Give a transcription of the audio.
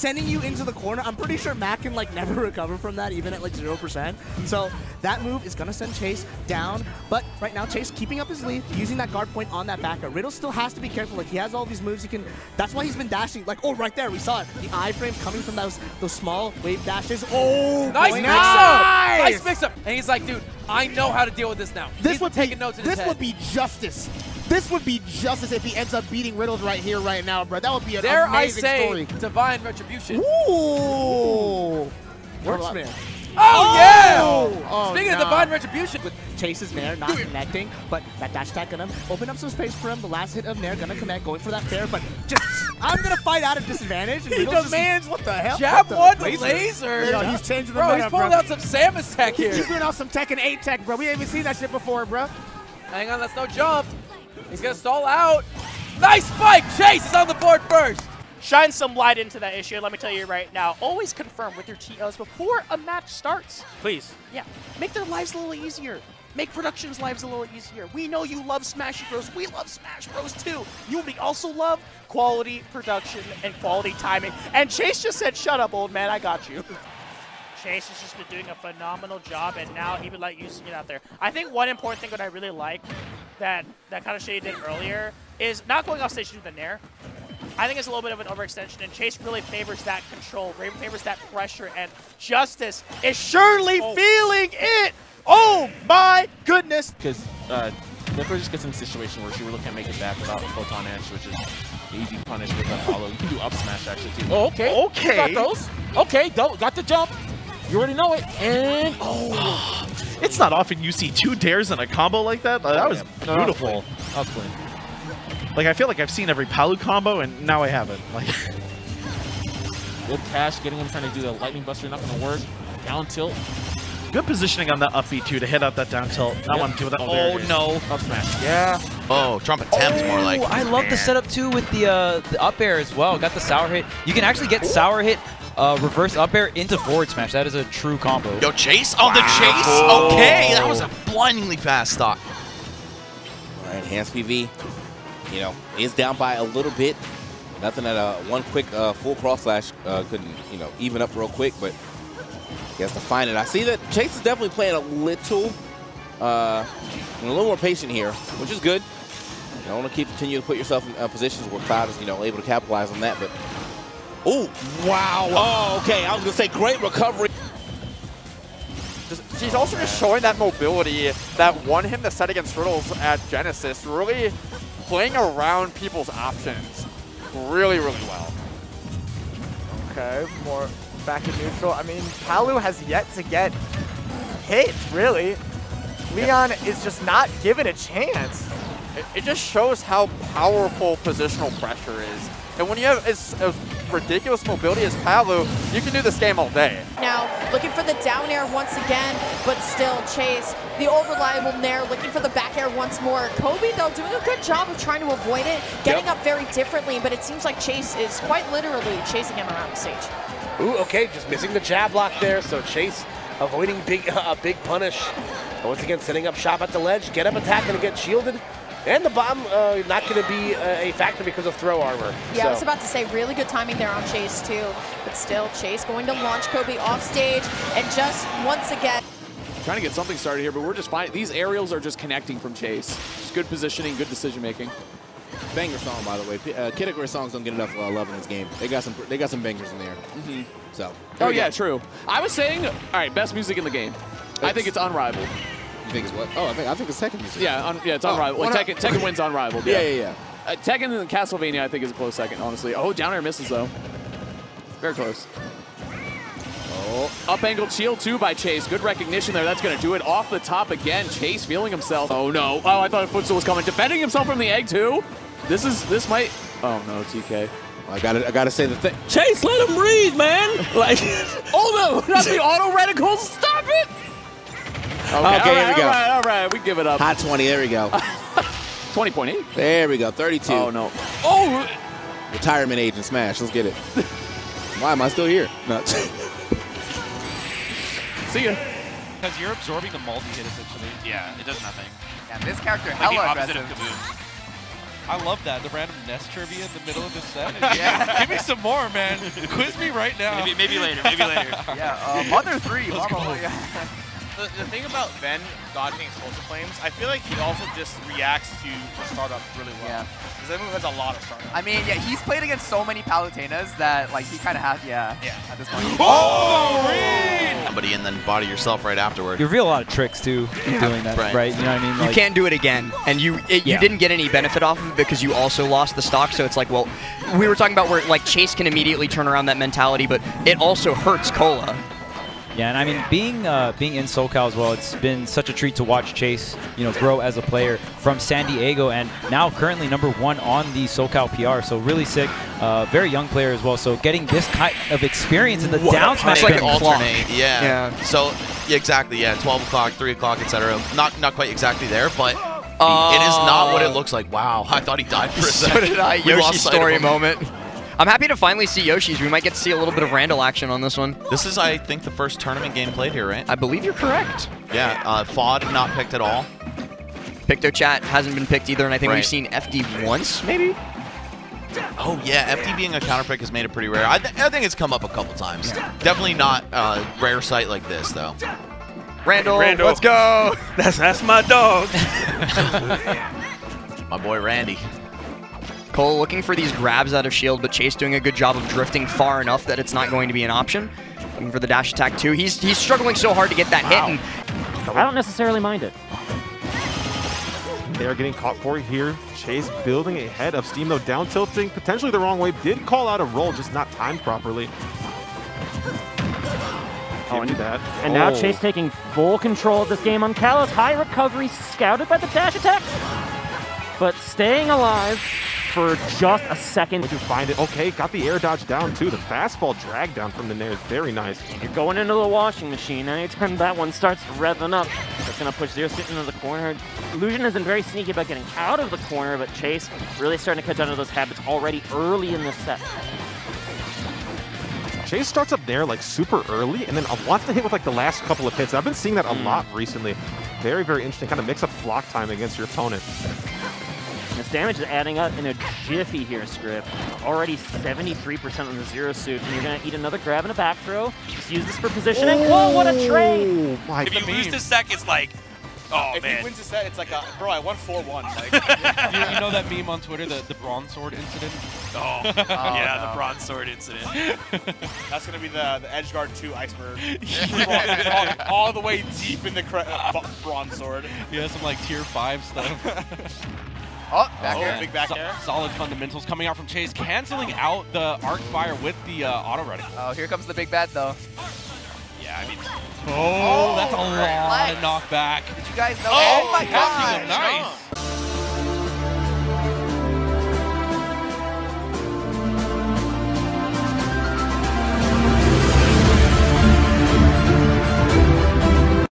sending you into the corner. I'm pretty sure Mac can like never recover from that, even at like 0%. So that move is gonna send Chase down. But right now, Chase keeping up his lead, using that guard point on that back air. Riddle still has to be careful. Like, he has all these moves. He can. That's why he's been dashing. Like, oh, right there, we saw it. The iframe coming from those small wave dashes. Oh, nice mix-up. Nice mix-up. And he's like, dude, I know how to deal with this now. This would take notes in his head. This would be justice. This would be justice if he ends up beating Riddles right here, right now, bro. That would be an amazing story. Divine Retribution. Ooh. Works, man. Oh, yeah! Oh, speaking of Divine Retribution. With Chase's Nair not connecting, but that dash attack gonna open up some space for him. The last hit of Nair gonna connect, going for that fair, but just, I'm gonna fight out of disadvantage. And he demands, what the hell? Jab one with laser. Yo, he's changing the meta, bro. He's pulling out some Samus tech here. He's doing out some Tekken 8 tech, bro. We ain't even seen that shit before, bro. Hang on, that's no jump. He's gonna stall out. Nice spike! Chase is on the board first! Shine some light into that issue, let me tell you right now. Always confirm with your TOs before a match starts. Please. Yeah. Make their lives a little easier. Make production's lives a little easier. We know you love Smash Bros. We love Smash Bros. Too. You also love quality production and quality timing. And Chase just said, shut up, old man, I got you. Chase has just been doing a phenomenal job, and now he would like you to get out there. I think one important thing that I really like that kind of shit he did earlier is not going off stage to the Nair. I think it's a little bit of an overextension, and Chase really favors that control, really favors that pressure, and Justice is surely feeling it! Oh my goodness! Because Liquor just gets in a situation where she were looking at making back without photon edge, which is easy punish with that follow. You can do up smash actually too. Oh, okay. Okay. Got those. Okay, got the jump. You already know it. And oh. It's not often you see two dares in a combo like that, but that was beautiful. I was playing. Like, I feel like I've seen every Palu combo, and now I haven't. Like, good cash, getting him trying to do the lightning buster, not going to work. Down tilt. Good positioning on that up B2 to hit out that down tilt. Now I'm doing that. Oh, no. Up smash. Yeah. Oh, Trump attempts more like. I love the setup, too, with the up air as well. Got the sour hit. You can actually get sour hit. Reverse up air into forward smash. That is a true combo. Yo, Chase? Oh, the Chase? Oh. Okay, that was a blindingly fast stock. All right, hands PV. You know, is down by a little bit. Nothing that one quick full cross slash couldn't, you know, even up real quick, but he has to find it. I see that Chase is definitely playing a little more patient here, which is good. You don't want to continue to put yourself in positions where Cloud is, you know, able to capitalize on that, but. Oh, wow. Oh, okay. I was going to say, great recovery. She's also just showing that mobility that won him the set against Riddles at Genesis. Really playing around people's options really, really well. Okay, more back in neutral. I mean, Palu has yet to get hit, really. Leon is just not given a chance. It just shows how powerful positional pressure is. And when you have as ridiculous mobility as Palu, you can do this game all day. Now, looking for the down air once again, but still Chase, the over-reliable Nair, looking for the back air once more. Kobe, though, doing a good job of trying to avoid it, getting up very differently, but it seems like Chase is quite literally chasing him around the stage. Ooh, okay, just missing the jab lock there, so Chase avoiding a big punish. Once again, setting up shop at the ledge, get up attack, and get shielded. And the bomb not going to be a factor because of throw armor. Yeah, so. I was about to say, really good timing there on Chase, too. But still, Chase going to launch Kobe off stage and just once again. Trying to get something started here, but we're just fine. These aerials are just connecting from Chase. Just good positioning, good decision-making. Banger song, by the way. Kid Icarus songs don't get enough love in this game. They got some bangers in there. Mm-hmm. So. Oh, yeah, true. I was saying, all right, best music in the game. I think it's unrivaled. Think is what? Oh, I think it's Tekken music. Yeah, it's unrivaled. Like Tekken wins unrivaled. Yeah. Tekken and Castlevania, I think, is a close second, honestly. Oh, down air misses though. Very close. Oh, up angle shield too by Chase. Good recognition there. That's gonna do it. Off the top again. Chase feeling himself. Oh no. Oh, I thought a footstool was coming. Defending himself from the egg too. This might. Oh no, TK. I gotta say the thing. Chase, let him breathe, man. Like, oh no, not the auto reticles. Stop it. Okay, here we go. All right, we give it up. Hot 20, there we go. 20.8. There we go, 32. Oh, no. Oh! Retirement age in Smash, let's get it. Why am I still here? No. See ya. Because you're absorbing the multi-hit, essentially. Yeah, it does nothing. Yeah, this character, like hella aggressive. I love that, the random Nest trivia in the middle of the set. Yeah. Give me some more, man. Quiz me right now. Maybe later. Yeah, Mother 3. The thing about Ben dodging explosive flames, I feel like he also just reacts to the startup really well. Yeah. Because that move has a lot of startup. I mean, yeah, he's played against so many Palutinas that like he kind of has, at this point. Oh, read! Somebody and then body yourself right afterward. You reveal a lot of tricks, too, doing that, right? You know what I mean? Like, you can't do it again, and you didn't get any benefit off of it because you also lost the stock, so it's like, well, we were talking about where like Chase can immediately turn around that mentality, but it also hurts Cola. Yeah, and I mean, being in SoCal as well, it's been such a treat to watch Chase, you know, grow as a player from San Diego, and now currently #1 on the SoCal PR. So really sick, very young player as well. So getting this kind of experience in the down smash, like alternate, yeah. So exactly, 12 o'clock, 3 o'clock, etc. Not quite exactly there, but. It is not what it looks like. Wow, I thought he died for a second. So did I. Yoshi's story moment. I'm happy to finally see Yoshi's. We might get to see a little bit of Randall action on this one. This is, I think, the first tournament game played here, right? I believe you're correct. Yeah, FOD not picked at all. PictoChat hasn't been picked either, and I think we've seen FD once, maybe? Oh, yeah, FD being a counterpick has made it pretty rare. I think it's come up a couple times. Definitely not a rare sight like this, though. Randall, let's go! That's my dog! My boy Randy. Cole looking for these grabs out of shield, but Chase doing a good job of drifting far enough that it's not going to be an option. Looking for the dash attack too. He's struggling so hard to get that hit. And I don't necessarily mind it. They are getting caught for here. Chase building a head of steam though, down tilting, potentially the wrong way. Did call out a roll, just not timed properly. And now Chase taking full control of this game on Kalos. High recovery scouted by the dash attack, but staying alive for just a second. Did you find it? Okay, got the air dodge down too. The fastball drag down from the Nair is very nice. You're going into the washing machine. Anytime that one starts revving up, it's gonna push Zero Suit into the corner. Illusion has been very sneaky about getting out of the corner, but Chase really starting to catch on to those habits already early in this set. Chase starts up there like super early and then wants to hit with like the last couple of hits. I've been seeing that a lot recently. Very, very interesting. Kind of mix up block time against your opponent. This damage is adding up in a jiffy here, Scrip. Already 73% on the Zero Suit, and you're going to eat another grab and a back throw. Just use this for positioning. Oh, whoa, what a trade! If you lose this set, it's like, oh, if man. If he wins this set, it's like, bro, I won 4-1. Like, you know that meme on Twitter, the Bronze Sword incident? Oh, yeah, no. The Bronze Sword incident. That's going to be the Edgeguard 2 iceberg. all the way deep in the Bronze Sword. Yeah, some like tier 5 stuff. Oh, back air. Big back air. Solid fundamentals coming out from Chase, canceling out the arc fire with the auto running. Oh, here comes the big bad, though. Yeah, I mean. Oh, that's a lot of knockback. Did you guys know? Oh my God! Nice.